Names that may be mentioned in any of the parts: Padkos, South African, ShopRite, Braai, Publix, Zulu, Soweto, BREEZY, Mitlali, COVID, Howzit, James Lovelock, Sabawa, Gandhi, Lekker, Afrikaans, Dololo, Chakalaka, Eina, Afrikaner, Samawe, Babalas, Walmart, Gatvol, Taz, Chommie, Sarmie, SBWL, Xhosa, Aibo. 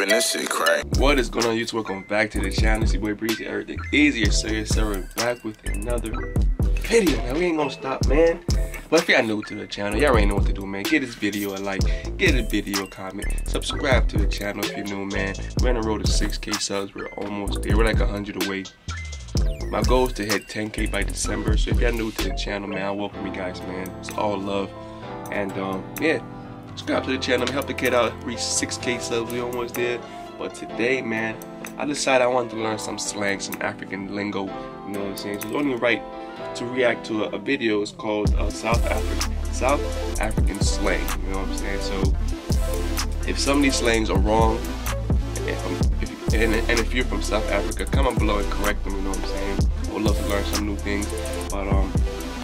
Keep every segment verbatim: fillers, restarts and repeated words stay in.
living this shit crack. What is going on, YouTube? Welcome back to the channel. It's your boy Breezy. Everything easier, serious. So we're back with another video, man. We ain't gonna stop, man. But if y'all new to the channel, y'all already know what to do, man. Give this video a like, give the video a comment, subscribe to the channel if you're new, man. We're on the road to six K subs. We're almost there. We're like one hundred away. My goal is to hit ten K by December. So if y'all new to the channel, man, I welcome you guys, man. It's all love. And um, yeah. Subscribe to the channel, help the kid out, reach six K subs, we almost there. But today, man, I decided I wanted to learn some slang, some African lingo, you know what I'm saying? So the only right to react to a, a video is called uh, South African South African slang, you know what I'm saying? So if some of these slangs are wrong, if if, and, and if you're from South Africa, comment below and correct them, you know what I'm saying? I would love to learn some new things, but um,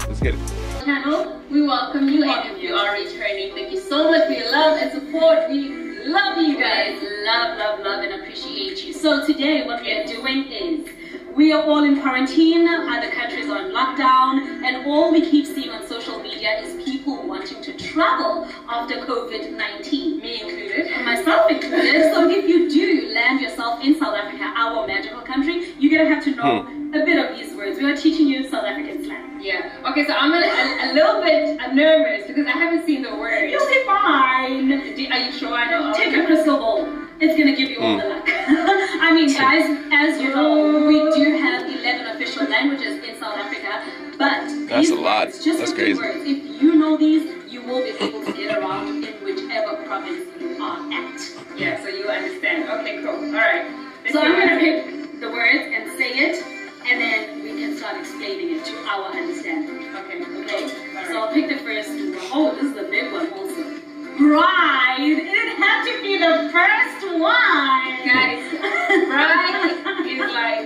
let's get it. Channel, we welcome you, and if you are returning, thank you so much for your love and support. We love you guys, love, love, love, and appreciate you. So today, what we are doing is we are all in quarantine, other countries are on lockdown, and all we keep seeing on social media is people wanting to travel after COVID nineteen, me included, and myself included. So if you do land yourself in South Africa, our magical country, you're gonna have to know hmm. a bit of these words. We are teaching you South African slang. Yeah. Okay, so I'm a, a, a little bit nervous because I haven't seen the words. You'll be fine. Are you sure? I know. Take a crystal ball. It's going to give you all the luck. I mean, guys, as you know, we do have eleven official languages in South Africa, but that's a lot. It's just that's crazy. Words. If you know these, you will be able to get around in whichever province you are at. Yeah, so you understand. Okay, cool. All right. Let's so I'm going to pick the words and say it, and then start explaining it to our understanding. Okay, okay. Right. So I'll pick the first one. Oh, this is a big one also. Braai! It had to be the first one! Guys, braai is like...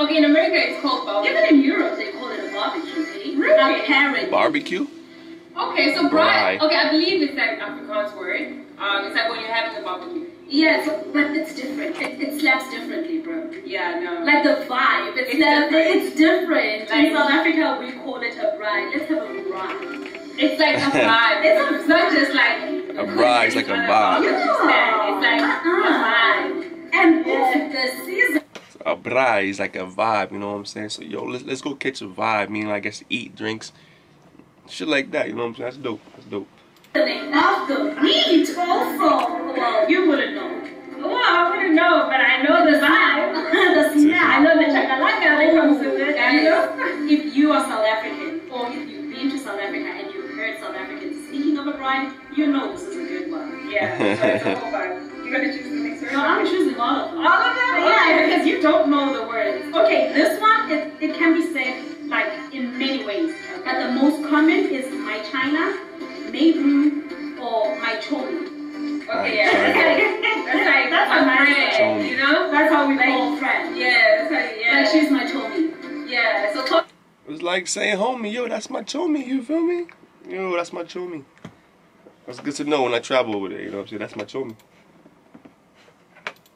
Okay, in America it's called barbecue. Even in Europe they call it a barbecue, eh? Really? A parrot. Barbecue? Okay, so braai... Okay, I believe it's like an Afrikaans word. Um, it's like when you're having a barbecue. Yeah, so, but it's different. It, it slaps differently, bro. Yeah, no. Like the vibe. It's, it's slaps, different. It's different. Like in South Africa, we call it a braai. Let's have a braai. It's like a vibe. It's, it's not just like... A braai is like a vibe. You understand? It's like a vibe. And yeah. The season... A braai is like a vibe, you know what I'm saying? So, yo, let's, let's go catch a vibe. Meaning, I guess, eat, drinks, shit like that, you know what I'm saying? That's dope. That's dope. Of the meat also. Well, you wouldn't know. Well, I wouldn't know, but I know the vibe. The snack. I know the chakalaka that comes with it. Guys, if you are South African, or if you've been to South Africa and you've heard South Africans speaking of a bride, you know this is a good one. Yeah, so it's a whole vibe. You're going to choose the next word? No, I'm choosing all of them. All of them? Yeah, because you don't know the words. Okay, this one, it, it can be said, like, in many ways. But the most common is my China, Maybe or my Chommie. Okay, yeah. That's like, that's my friend, you know? That's how we like, call friends. Yeah, that's how, yeah. Like, she's my Chommie. Yeah, so talk. It's like saying, homie, yo, that's my Chommie, you feel me? Yo, that's my Chommie. That's good to know when I travel over there, you know what I'm saying? That's my Chommie.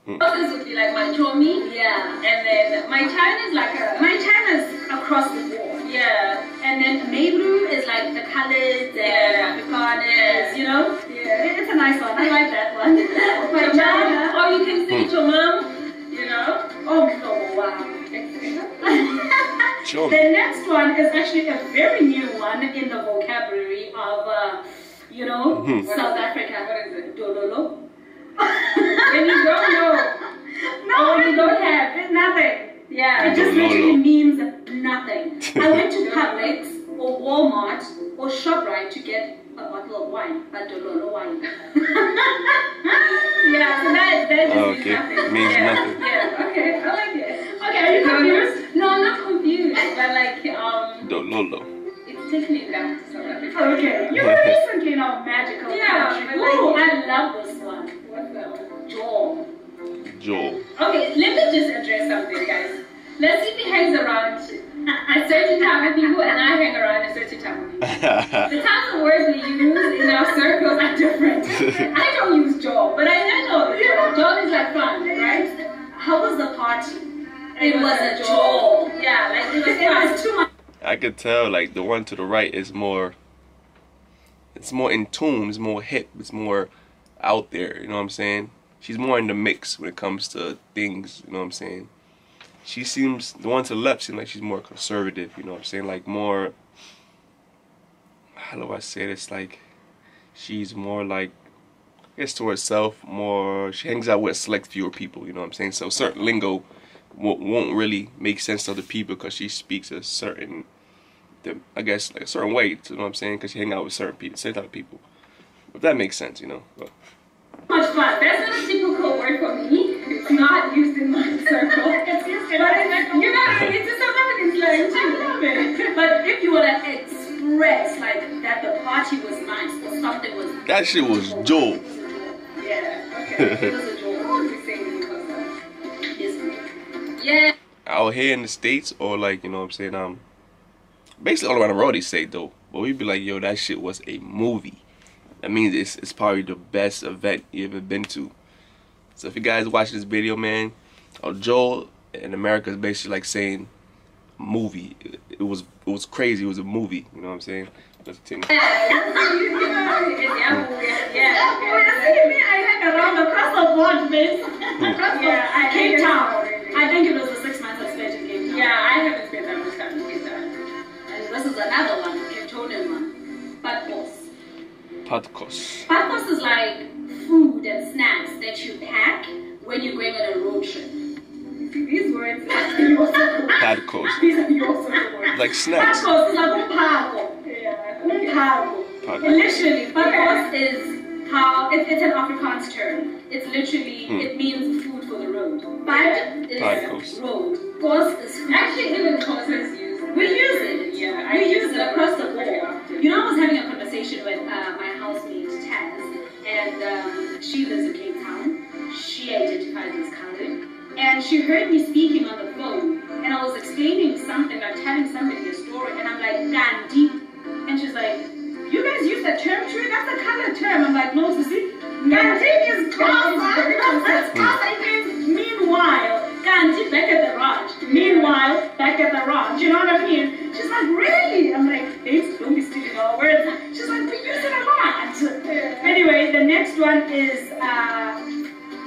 Mm. This would be like my Chommie. Yeah. And then my China is like a... My China's across the board. Yeah. And then Mayblue is like the colors, yeah. And the colors, you know? Yeah. It's a nice one. I like that one. My China. Or you can say your mom, you know? Oh, oh wow. Sure. The next one is actually a very new one in the vocabulary of, uh, you know, mm-hmm. South Africa. What is it? Dololo. And you don't know. No, you don't have. It's nothing. Yeah. It just literally means nothing. I went to Publix or Walmart or ShopRite to get a bottle of wine, a Dololo wine. Yeah, so that, that just oh, okay. means nothing. It means yeah. nothing. Yeah, okay. I like it. Okay, are you confused? No, I'm not confused. But like, um. Dololo. Technically down to South Africa. Okay. You were recently in our magical yeah, country. But like, ooh, I love this one. What's that one? Jaw. Jaw. Okay, let me just address something, guys. Let's see if he hangs around a certain type of people and I hang around a certain type of people. The types of words we use in our circles are different. I don't use jaw, but I know the jaw. Jaw is like fun, right? How was the party? It, it was, was a jaw. Yeah, like it was, it was too much. I could tell, like, the one to the right is more, it's more in tune, it's more hip, it's more out there, you know what I'm saying? she's more in the mix when it comes to things, you know what I'm saying? She seems, the one to the left seems like she's more conservative, you know what I'm saying? Like more, how do I say this? Like, she's more like, I guess to herself, more, she hangs out with select fewer people, you know what I'm saying? So certain lingo won't really make sense to other people because she speaks a certain, I guess, like a certain way, you know what I'm saying? Because she hangs out with certain people, certain type of people. If that makes sense, you know. But. Much fun. That's not a typical word for me. It's not used in my circle. It's used in my circle. You know, it's just something that is like, I love it. But if you want to express, like, that the party was nice or something was nice. That shit was Joel. Yeah, okay. It was a Joel. I want to say it because of yeah. Out here in the States, or like, you know what I'm saying, um, basically all around the world they say dope. But we'd be like, yo, that shit was a movie. That means it's, it's probably the best event you ever been to. So if you guys watch this video, man, oh, Joel in America is basically like saying movie. It, it was it was crazy. It was a movie. You know what I'm saying? Let's continue. I hung around across the board, miss. Yeah, I Cape Town. I think it was a six month suspension in Cape Town. Yeah, I haven't spent that much time in Cape Town. And this is another one, a Cape Townian one, Padkos. Padkos. Padkos is like food and snacks that you pack when you're going on a road trip. These words Padkos. These are your words. Like snacks. Padkos is like pago. Yeah. Pago. Literally, Padkos yeah. is how it, it's an Afrikaans term. It's literally hmm. it means food for the road. Pad is Padkos. Road. Kos is food. Actually even kos is used. We use it. Yeah. We use it across the board. You know, I was having a conversation with uh, my housemate Taz, and um, she lives in Cape Town. She identifies as colored, and she heard me speaking on the phone, and I was explaining something, like telling somebody a story, and I'm like, "Damn deep," and she's like, "You guys use that term, true? That's a colored term." I'm like, "No, Susie, Gandhi is colored." Meanwhile, Gandhi back at the ranch. Meanwhile, back at the ranch. You know what I mean? She's like, really? I'm like, babes, don't be stealing our words. She's like, we use it a lot. Yeah. Anyway, the next one is, uh,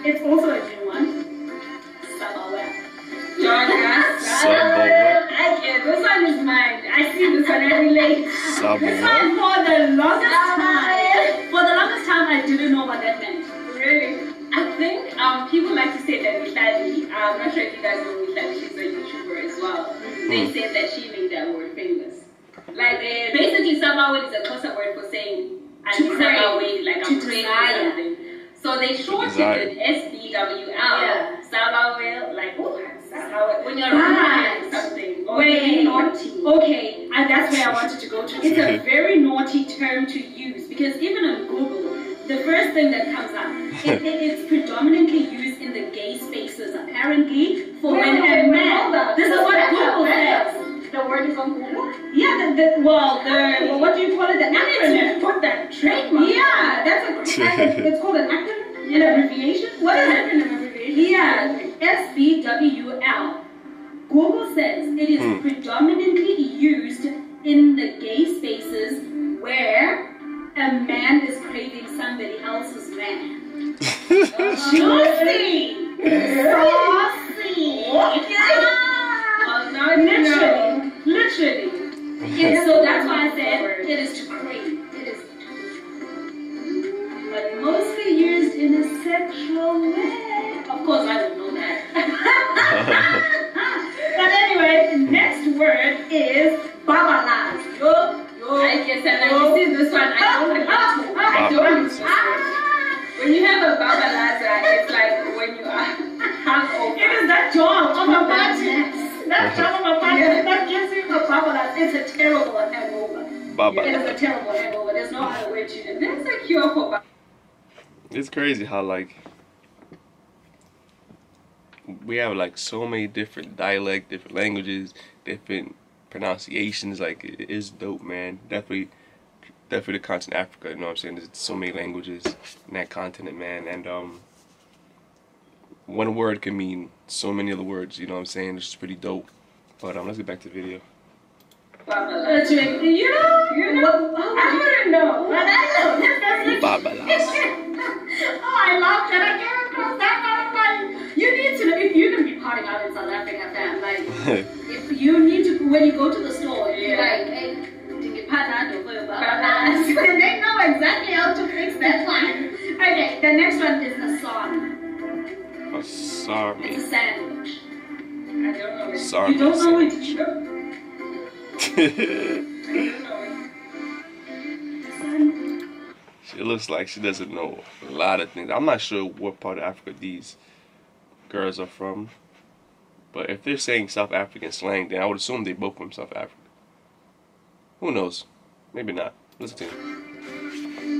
it's also a new one. Sabawa. Sabawa. I get this one is mine. I see this one, I relate. Sabawa. This one for the longest time. For the longest time, I didn't know what that meant. Really? I think um, people like to say that Mitlali. I'm not sure if you guys know Mitlali. She's a YouTuber as well. They said that she made that word famous. Like, uh, basically, Samawe is a Xhosa word for saying, I think Samawe, like, I'm praying or something. So they shortened it S B W L. Yeah. Samawe, like, oh, Samawe. When you're right. something. Or Wait, naughty. Okay, and that's where I wanted to go to. It's a very naughty term to use because even on Google, the first thing that comes up, it, it is predominantly used in the gay spaces, apparently, for when a man. This is what Google says. The word is on Google? Yeah, the, the, well, the, well, what do you call it? The acronym. What that trademark? Yeah, that's a, it's called an acronym, an abbreviation. What is an acronym abbreviation? Yeah, S B W L. Google says it is hmm. predominantly used in the gay spaces where a man is craving somebody else's man. Juicy! Saucy! Literally. Literally. And so that's why I said it is to crave. It is to crave. But mostly used in a sexual way. Of course, I don't know that. But anyway, the next word is Babalas. Yo. I guess and I see this one. I don't relate to. I don't relate to. When you have a Babalas, it's like when you are hungover. It is that job of a party. That job of a party that gives you a Babalas. It's a terrible hangover. Baba. It is a terrible hangover. There's no other way to do it. There's a cure for Babalas. It's crazy how like we have like so many different dialect, different languages, different pronunciations. Like, it is dope, man. Definitely, definitely the continent Africa, you know what I'm saying? There's so many languages in that continent, man. And um, one word can mean so many other words, you know what I'm saying? It's pretty dope. But um, let's get back to the video. Babalas. You know, you know, I wouldn't know, but I know. Babalas. Oh, I love that. I can't remember. If you need to, when you go to the store, yeah. Like, hey, take a pan over your Babalas. And they know exactly how to fix that one. Okay, the next one is a sarmie. A sarmie. It's a sandwich. I don't know it. Sarmie. You don't know it? I don't know it. Sarmie. She looks like she doesn't know a lot of things. I'm not sure what part of Africa these girls are from. But if they're saying South African slang, then I would assume they both from South Africa. Who knows? Maybe not. Listen to me.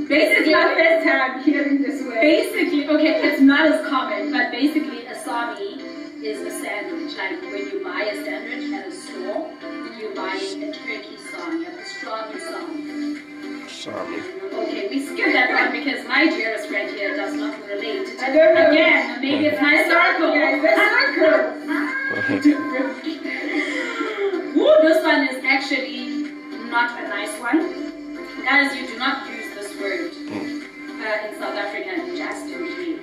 Basically, not this time hearing this way. Basically, okay, it's not as common, but basically, a sarmie is a sandwich. Like when you buy a sandwich at a store, you buy a turkey sarmie, a strawberry sarmie. Sarmie. Okay, we skip that one because my dearest friend here does not relate. I don't know. Again, maybe it's my circle. Circle. Ooh, this one is actually not a nice one. Guys, you do not use this word uh, in South Africa, just in German.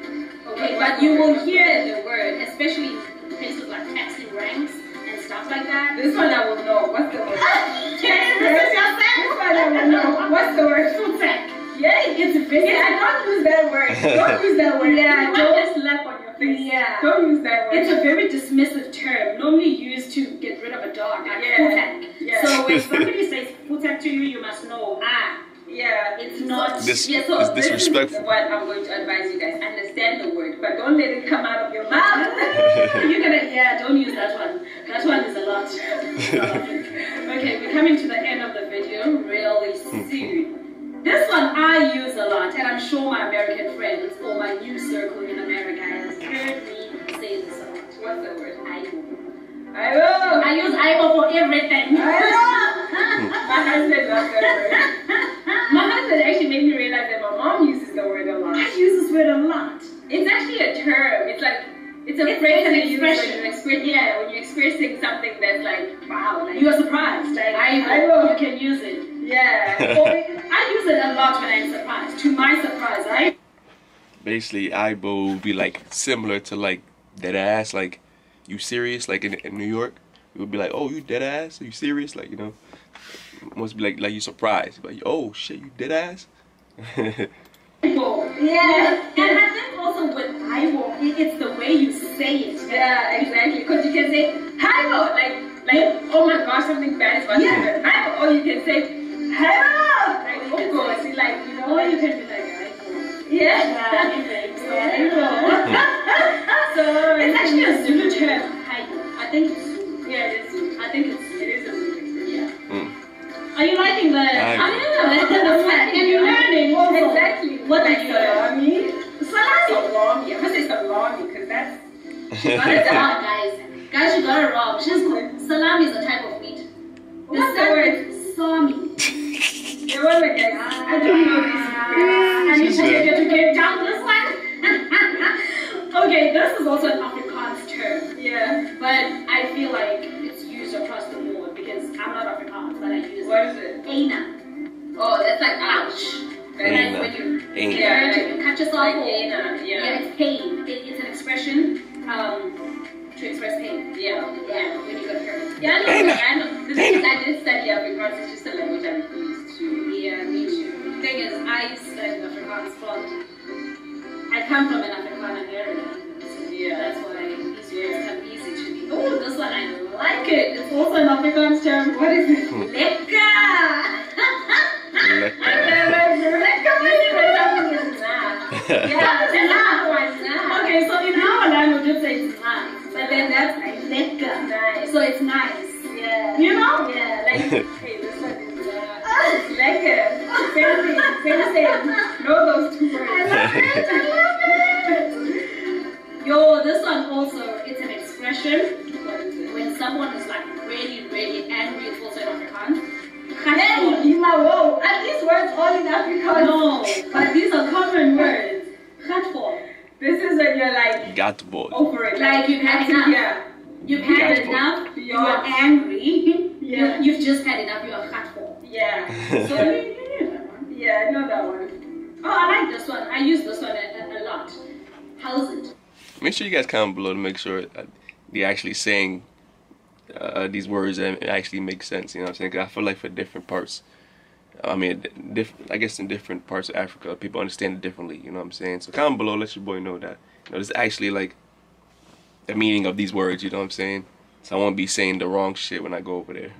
Okay, but you will hear the word, especially in places like taxi ranks and stuff like that. This one I will know. What's the word? Yes, this is your second one I will know. What's the word? Food tech. Yeah, it's big. Yeah, don't use that word. Don't use that word. Yeah, don't slap on your face. Yeah. Don't use that word. It's a very dismissive term, normally used to get rid of a dog. Like yeah. yeah. So when somebody says futak to you, you must know, ah, yeah, it's not this, yeah, so it's disrespectful. This is what I'm going to advise you guys. Understand the word, but don't let it come out of your mouth. You're gonna, yeah, don't use that one. That one is a lot. Okay, we're coming to the end of the video really soon. This one I use a lot, and I'm sure my American friends or my new circle in America has heard me say this a lot. What's the word? Aibo. Aibo! I use Aibo for everything. Aibo! My husband loves that word. My husband actually made me realize that my mom uses the word a lot. I use this word a lot. It's actually a term. It's like, it's a it's phrase that you use when you're expressing, yeah, when you're expressing something that's like, wow. Like, you are surprised. Like, Aibo, you can use it. Yeah. Or, I use it a lot when I'm surprised. To my surprise, right? Basically, Aibo would be like similar to like dead ass, like you serious, like in, in New York, it would be like, oh, you dead ass, are you serious, like you know, it must be like like you surprised, like oh shit, you dead ass. Aibo. Yeah, and I think also with Aibo, it's the way you say it. Yeah, exactly. Because you can say Aibo, like like oh my gosh, something bad is watching yeah. Aibo, or you can say. Hello! Like, oh God, see, like, you know, you can be like, Aibo. Yeah. Yeah. So, it's actually a Zulu term. Aibo. I think it's Zulu. Yeah, it is Zulu. I think it's Zulu. It is a Zulu. Yeah. Mm. Are you liking the... I, I don't know. It's like, and you're learning. Also. Exactly. What are you learning? Salami. Salami. I'm going to say salami, because that's... She got it wrong, guys. Guys, she got it wrong. She's good. Salami is a type of meat. What's the word? Sarmie. They were like, I don't know this. I need to get down this one. Okay, this is also an Afrikaans term. Yeah. But I feel like it's used across the board because I'm not Afrikaans, but I use it. What is it? Eina. Oh, that's like ouch. Eina. When you, Eina. Yeah, when you cut yourself like off. Eina. Yeah. Yeah, it's pain. It, it's an expression um, to express pain. Yeah. Yeah, when you got hurt. Yeah, I know. Eina. I know. This is, I did study Afrikaans. It's just a language I refuse. Yeah, me too. The thing is, I studied Afrikaans, but I come from an Afrikaner area. So yeah. That's why these words come easy to me. Oh, this one, I like it. It's also an Afrikaans term. What is it? Lekker! Lekker. I never Lekker when something is nice. Yeah, it's nice. Nice. Okay, so in our language, we just say it's nice. But then that's like Lekker. Nice. So it's nice. Yeah. You know? Yeah, like, hey, this one is nice. Lekker. Same thing, same thing. Know those two words. I love it, I love it. Yo, this one also, it's an expression when someone is like really, really angry, it's also in Afrikaans. Gatvol. Are these words all in Afrikaans? No, but these are common words. Gatvol. This is when you're like Gatvol. Over it. Like you've had enough. Yeah. You've had Gatvol. Enough, you're, you're angry. Yeah. You've just had enough, you're a Gatvol. Yeah. So you knew that one. Yeah, I know that one. Oh, I like this one. I use this one a, a lot. Howzit. Make sure you guys comment below to make sure they're actually saying uh, these words and it actually makes sense, you know what I'm saying? 'Cause I feel like for different parts, I mean, diff I guess in different parts of Africa, people understand it differently, you know what I'm saying? So comment below, let your boy know that, you know, this is actually like the meaning of these words, you know what I'm saying? So I won't be saying the wrong shit when I go over there.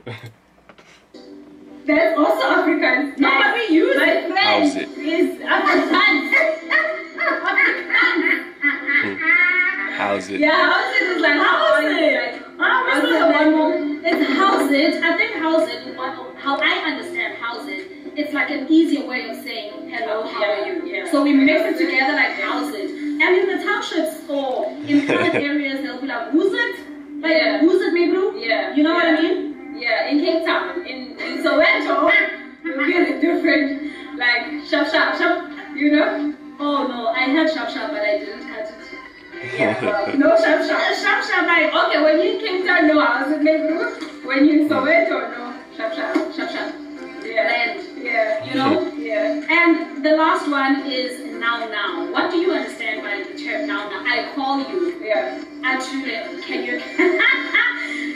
That's also African. No, but we use it. Howzit is Afrikaans. Howzit. Yeah, Howzit is like Howzit. Howzit. It's Howzit. I think Howzit, how I understand Howzit, it's like an easier way of saying hello, how are you? Yeah. So we mix it together like Howzit. And in the townships or in current areas, they'll be like, who's it? Like, yeah. Who's it, me bro? Yeah. You know yeah. what I mean? Yeah, in Cape Town, in, in Soweto, you get a different, like, shop, shop, shop, you know? Oh no, I had shop, shop, but I didn't cut it. Yeah, well, no shop, shop, shop, shop, like, okay, when you in Cape Town, no, I was in Cape. When you in Soweto, no, shop, shop, shop, shop. Yeah, and, yeah, you know? Yeah. And the last one is now, now. What do you understand by the term now, now? I call you. Yeah. Actually, can you?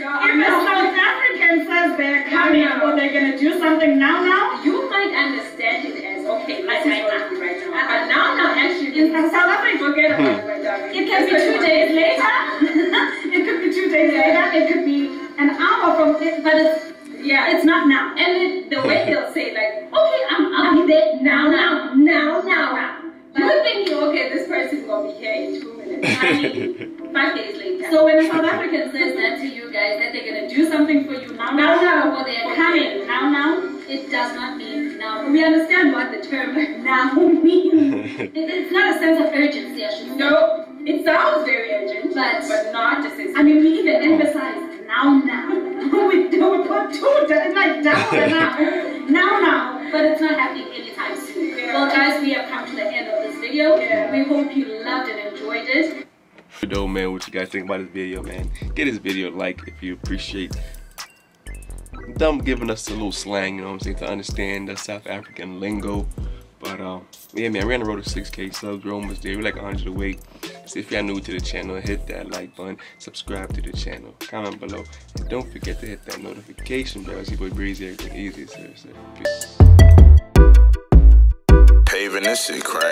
Even South African says they're coming or they're going to do something now, now, you might understand it as, okay, let's do it right now. Uh, but now, now, actually, in South Africa, forget about it right now. It can be two days later. It could be two days later. It could be an hour from it, but it's, yeah, it's not now. And it, the way they'll say, like, okay, I'm, I'll be there now, now, now, now, now. But you're thinking, okay, this person's going to be here in two minutes. I mean, five days later. So when a South African says that to you guys, that they're going to do something for you now, now, now, or they're coming now, now, it does not mean now. We understand what the term now means. It, it's not a sense of urgency, I should say. No, it sounds very urgent, but, but not just as. I mean, we even emphasize now, now. We don't put two, like, down and now. Now, now. But it's not happening anytime soon. Yeah. Well, guys, we have come to the end of this video. Yeah. We hope you loved and enjoyed it. Yo, man, what you guys think about this video, man? Get this video a like if you appreciate them giving us a little slang, you know what I'm saying, to understand the South African lingo. But, um, yeah, man, we're on the road to six K subs. We're almost there. We're like one hundred away. So if y'all new to the channel, hit that like button. Subscribe to the channel. Comment below. And don't forget to hit that notification bell. It's your boy Breezy. Everything easy. Seriously. Peace. Paving this shit, crack.